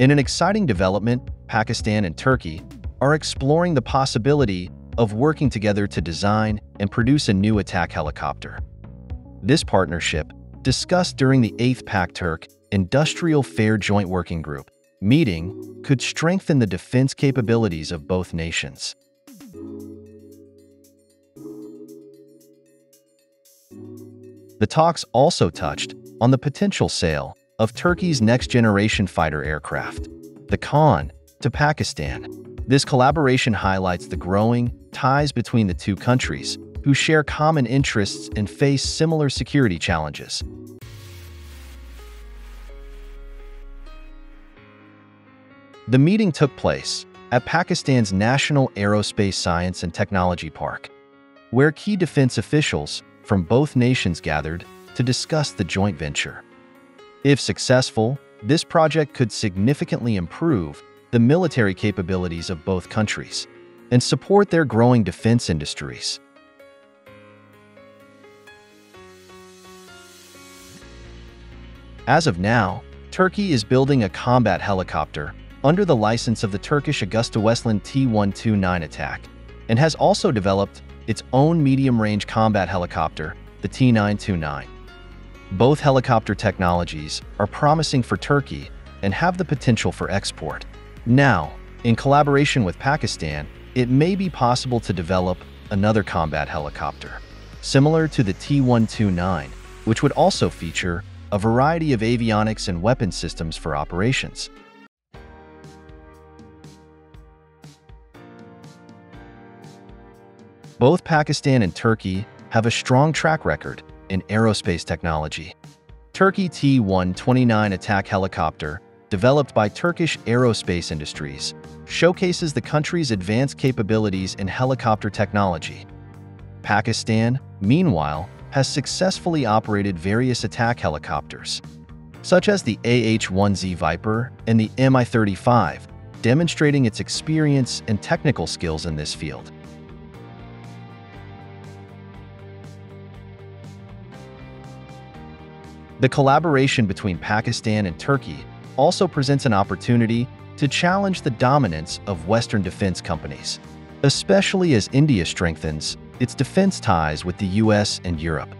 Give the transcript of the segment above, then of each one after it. In an exciting development, Pakistan and Turkey are exploring the possibility of working together to design and produce a new attack helicopter. This partnership, discussed during the 8th Pak-Turk Industrial Fair Joint Working Group meeting, could strengthen the defense capabilities of both nations. The talks also touched on the potential sale of Turkey's next-generation fighter aircraft, the KAAN, to Pakistan. This collaboration highlights the growing ties between the two countries, who share common interests and face similar security challenges. The meeting took place at Pakistan's National Aerospace Science and Technology Park, where key defense officials from both nations gathered to discuss the joint venture. If successful, this project could significantly improve the military capabilities of both countries and support their growing defense industries. As of now, Turkey is building a combat helicopter under the license of the Turkish AgustaWestland T129 ATAK, and has also developed its own medium-range combat helicopter, the T929. Both helicopter technologies are promising for Turkey and have the potential for export. Now, in collaboration with Pakistan, it may be possible to develop another combat helicopter, similar to the T-129, which would also feature a variety of avionics and weapon systems for operations. Both Pakistan and Turkey have a strong track record in aerospace technology. Turkey T-129 ATAK helicopter, developed by Turkish Aerospace Industries, showcases the country's advanced capabilities in helicopter technology. Pakistan, meanwhile, has successfully operated various attack helicopters, such as the AH-1Z Viper and the Mi-35, demonstrating its experience and technical skills in this field. The collaboration between Pakistan and Turkey also presents an opportunity to challenge the dominance of Western defense companies, especially as India strengthens its defense ties with the US and Europe.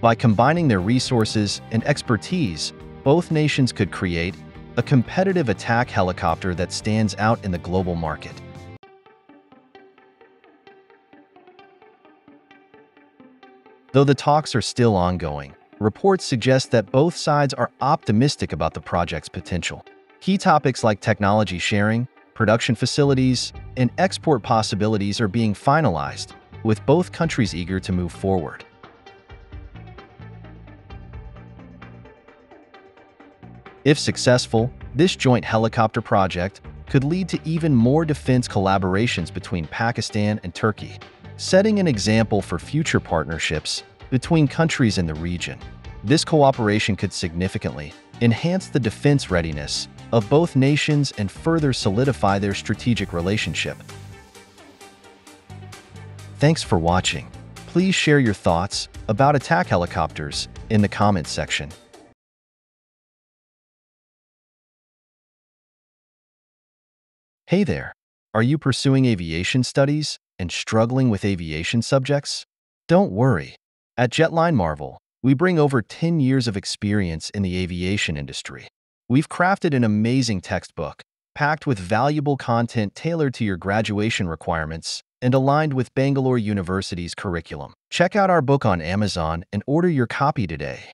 By combining their resources and expertise, both nations could create a competitive attack helicopter that stands out in the global market. Though the talks are still ongoing, reports suggest that both sides are optimistic about the project's potential. Key topics like technology sharing, production facilities, and export possibilities are being finalized, with both countries eager to move forward. If successful, this joint helicopter project could lead to even more defense collaborations between Pakistan and Turkey, setting an example for future partnerships between countries in the region. This cooperation could significantly enhance the defense readiness of both nations and further solidify their strategic relationship. Thanks for watching. Please share your thoughts about attack helicopters in the comments section. Hey there! Are you pursuing aviation studies and struggling with aviation subjects? Don't worry. At Jetline Marvel, we bring over 10 years of experience in the aviation industry. We've crafted an amazing textbook, packed with valuable content tailored to your graduation requirements and aligned with Bangalore University's curriculum. Check out our book on Amazon and order your copy today.